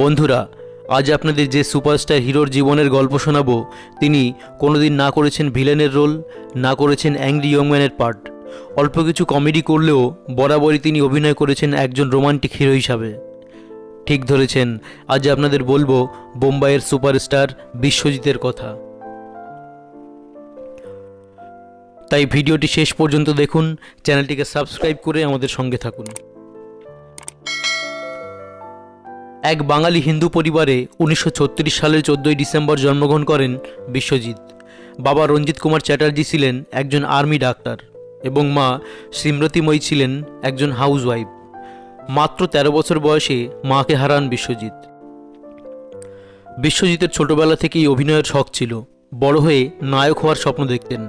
বন্ধুরা আজ আপনাদের যে সুপারস্টার হিরোর জীবনের গল্প শোনাবো তিনি কোনোদিন না করেছেন ভিলেনের রোল, না করেছেন অ্যাংরি ইয়ংম্যানের পার্ট। অল্প কিছু কমেডি করলেও বরাবরই তিনি অভিনয় করেছেন একজন রোমান্টিক হিরো হিসাবে। ঠিক ধরেছেন, আজ আপনাদের বলবো বোম্বাইয়ের সুপারস্টার বিশ্বজিতের কথা। তাই ভিডিওটি শেষ পর্যন্ত দেখুন, চ্যানেলটিকে সাবস্ক্রাইব করে আমাদের সঙ্গে থাকুন। এক বাঙালি হিন্দু পরিবারে 1936 সালের 14ই ডিসেম্বর জন্মগ্রহণ করেন বিশ্বজিৎ। বাবা রঞ্জিত কুমার চ্যাটার্জি ছিলেন একজন আর্মি ডাক্তার এবং মা সিমরতিময়ী ছিলেন একজন হাউসওয়াইফ। মাত্র ১৩ বছর বয়সে মাকে হারান বিশ্বজিৎ। বিশ্বজিতের ছোটবেলা থেকেই অভিনয়ের শখ ছিল। বড় হয়ে নায়ক হওয়ার স্বপ্ন দেখতেন।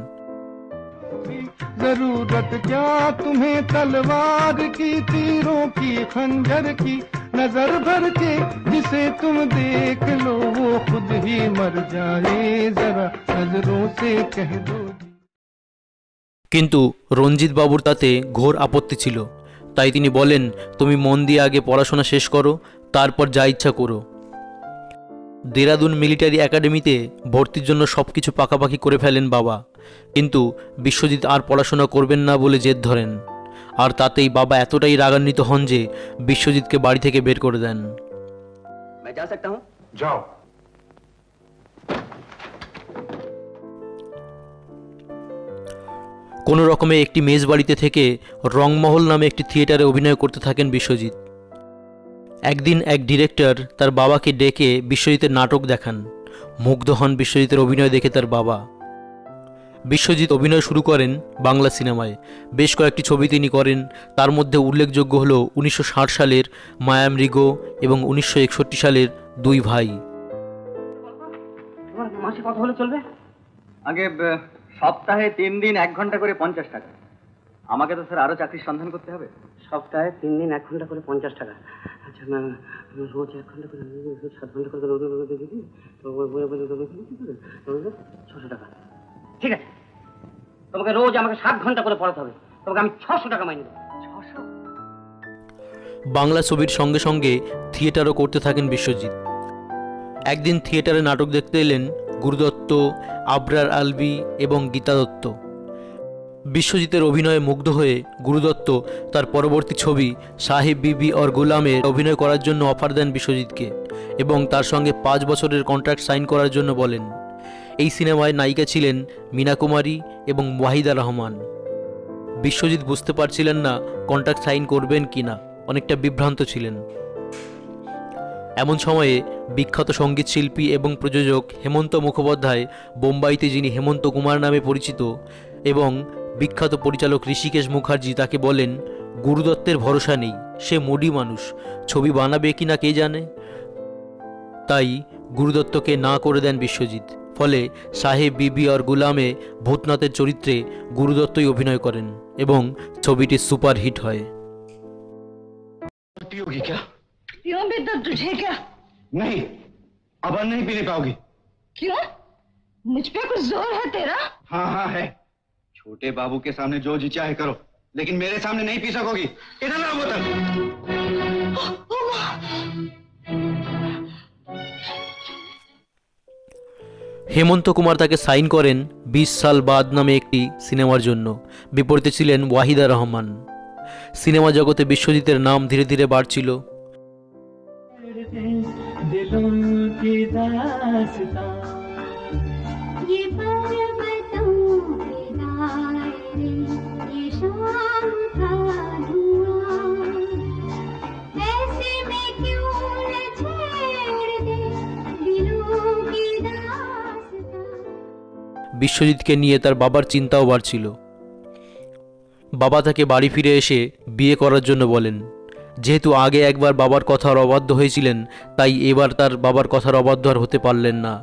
जरूरत क्या तुम्हें तलवार की, तीरों की, खंजर की, नजर भर के जिसे तुम देख लो वो खुद ही मर जाए, जरा नजरों से कह दो। किंतु রঞ্জিত বাবুর তাতে ঘোর আপত্তি ছিল। তাই তিনি বলেন, তুমি মন দিয়ে আগে পড়াশোনা শেষ করো, তারপর যা ইচ্ছা করো। দেরাদুন মিলিটারি একাডেমিতে ভর্তির জন্য সবকিছু পাকাপাকি করে ফেলেন বাবা। কিন্তু বিশ্বজিৎ আর পড়াশোনা করবেন না বলে জেদ ধরেন, আর তাতেই বাবা এতটাই রাগান্বিত হন যে বিশ্বজিৎকে বাড়ি থেকে বের করে দেন। কোনো রকমে একটি মেজ বাড়িতে থেকে রংমহল নামে একটি থিয়েটারে অভিনয় করতে থাকেন বিশ্বজিৎ। একদিন এক ডিরেক্টর তার বাবাকে ডেকে বিশ্বজিতের নাটক দেখান। মুগ্ধ হন বিশ্বজিতের অভিনয় দেখে তার বাবা। বিশ্বজিৎ অভিনয় শুরু করেন বাংলা সিনেমায়। বেশ কয়েকটি ছবি তিনি করেন। তার মধ্যে উল্লেখযোগ্য হল 1960 সালের মায়ামৃগ এবং 1961 সালের দুই ভাই। আগে সপ্তাহে 3 দিন 1 ঘন্টা করে 50 টাকা। আমাকে তো স্যার আরো চাকরির সন্ধান করতে হবে। সপ্তাহে 3 দিন 1 ঘন্টা করে 50 টাকা। আচ্ছা না, রোজ 1 ঘন্টা করে 7 ঘন্টা করে দিদি, তো 600 টাকা। ঠিক আছে, তোমাকে রোজ আমাকে 7 ঘন্টা করে পড়াতে হবে, তোমাকে আমি 600 টাকা মাইনে দেব। 600। বাংলা ছবির সঙ্গে সঙ্গে থিয়েটারও করতে থাকেন বিশ্বজিৎ। একদিন থিয়েটারে নাটক দেখতে এলেন গুরুদত্ত, আবরার আলবি এবং গীতা দত্ত। বিশ্বজিতের অভিনয়ে মুগ্ধ হয়ে গুরুদত্ত তার পরবর্তী ছবি সাহেব বিবি আর গোলামে অভিনয় করার জন্য অফার দেন বিশ্বজিৎকে এবং তার সঙ্গে 5 বছরের কন্ট্রাক্ট সাইন করার জন্য বলেন। এই সিনেমায় নায়িকা ছিলেন মীনা কুমারি এবং ওয়াহিদা রহমান। বিশ্বজিৎ বুঝতে পারছিলেন না কন্ট্রাক্ট সাইন করবেন কি না, অনেকটা বিভ্রান্ত ছিলেন। এমন সময়ে বিখ্যাত সঙ্গীত শিল্পী এবং প্রযোজক হেমন্ত মুখোপাধ্যায়, বোম্বাইতে যিনি হেমন্ত কুমার নামে পরিচিত, এবং বিখ্যাত পরিচালক ঋষিকেশ মুখার্জি তাকে বলেন, গুরুদত্তের ভরসা নেই, সে মোডি মানুষ, ছবি বানাবে কি না কে জানে। তাই গুরুদত্তকে না করে দেন বিশ্বজিৎ। ফলে সাহেব বিবি আর গুলামে ভূতনাথের চরিত্রে গুরুদত্তই অভিনয় করেন এবং ছবিটি সুপার হিট হয়। छोटे बाबू के सामने जो जी चाहे करो, लेकिन मेरे सामने नहीं पी सकोगी। इधर आओ बोतल। হেমন্ত কুমার তাকে সাইন করেন 20 সাল বাদ নামে একটি সিনেমার জন্য। বিপরীতে ছিলেন ওয়াহিদা রহমান। সিনেমা জগতে বিশ্বজিতের নাম ধীরে ধীরে বাড়ছিল। বিশ্বজিৎকে নিয়ে তার বাবার চিন্তাও বাড়ছিল। বাবা তাকে বাড়ি ফিরে এসে বিয়ে করার জন্য বলেন। যেহেতু আগে একবার বাবার কথার অবাধ্য হয়েছিলেন, তাই এবার তার বাবার কথার অবাধ্য আর হতে পারলেন না।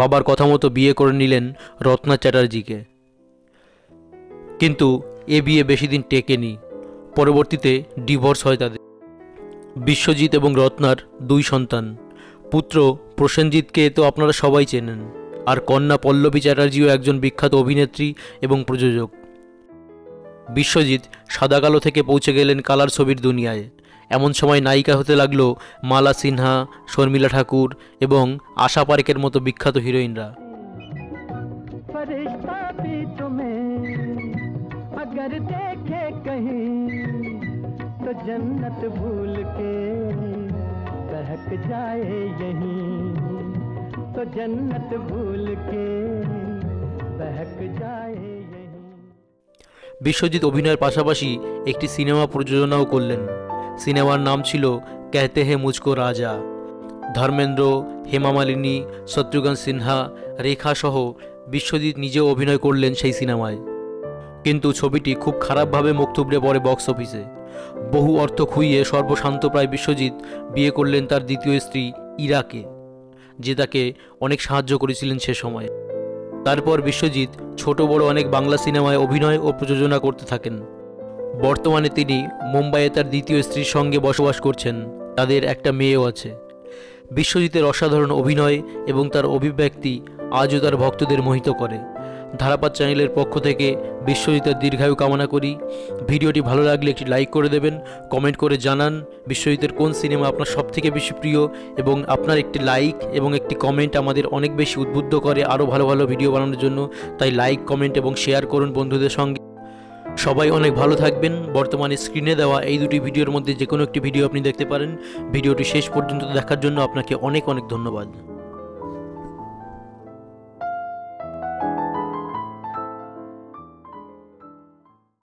বাবার কথা মতো বিয়ে করে নিলেন রত্না চ্যাটার্জিকে। কিন্তু এ বিয়ে বেশি দিন টেকেনি। পরবর্তীতে ডিভোর্স হয় তাদের। বিশ্বজিৎ এবং রত্নার 2 সন্তান। পুত্র প্রসেনজিৎকে তো আপনারা সবাই চেনেন, আর কন্যা পল্লবী চ্যাটার্জিও একজন বিখ্যাত অভিনেত্রী এবং প্রযোজক। বিশ্বজিৎ সাদাকালো থেকে পৌঁছে গেলেন কালার ছবির দুনিয়ায় एमन समय नायिका होते लागलो माला सिन्हा, शर्मिला ठाकुर एवं आशा पारेखेर मतो विख्यात हिरोइनरा। जन्नत भूल के बहक जाए यही, तो जन्नत भूल के बहक जाए यही। विश्वजीत अभिनयर पाशापाशी एक सिनेमा प्रयोजनाओ करलेन। सिनेमार नाम छिलो कहते हैं मुझको राजा। धर्मेंद्र, हेमा मालिनी, शत्रुघ्न सिन्हा, रेखा सह विश्वजीत निजे अभिनय करलेन सेई सिनेमाय। किन्तु छबिटी खूब खराब भावे मुख थुबड़े पड़े बक्स अफिसे। बहु अर्थ खुइए सर्वशांत प्राय विश्वजीत बिये करलेन तार द्वितीय स्त्री इरा के, जे ताके अनेक साहाज्य करेछिलेन से समय। तारपर विश्वजीत छोटो बड़ो अनेक बांगला सिनेमाय अभिनय और प्रयोजना करते थाकेन। बर्तमाने तिनि मुम्बाइये तार द्वितीय स्त्रीर संगे बसबास करछेन। तादेर एकटा मेयेओ आछे। विश्वजीतेर असाधारण अभिनय एवं तार अभिव्यक्ति आजो तार भक्तदेर मोहित करे। धारापात चैनलेर पक्ष थेके विश्वजितेर दीर्घायु कामना करी। भिडियोटी भालो लागले एकटी लाइक करे देबेन, कमेंट करे जानान विश्वजितेर कोन सिनेमा आपनार सबथेके बेशि प्रिय एबं आपनार एकटी लाइक एबं एकटी कमेंट आमादेर अनेक बेशि उद्बुद्ध करे आरो भालो भालो भिडियो बानानोर जोन्नो। ताई लाइक, कमेंट एबं शेयर करुन बंधुदेर संगे। सबाई अनेक भालो थाकबेन। बर्तमाने स्क्रिने देवा एई दुटी भिडियोर मध्ये जेकोनो एकटी भिडियो आपनि देखते पारेन। भिडियोटी शेष पर्यन्त देखार जोन्नो आपनाके अनेक अनेक धन्यवाद।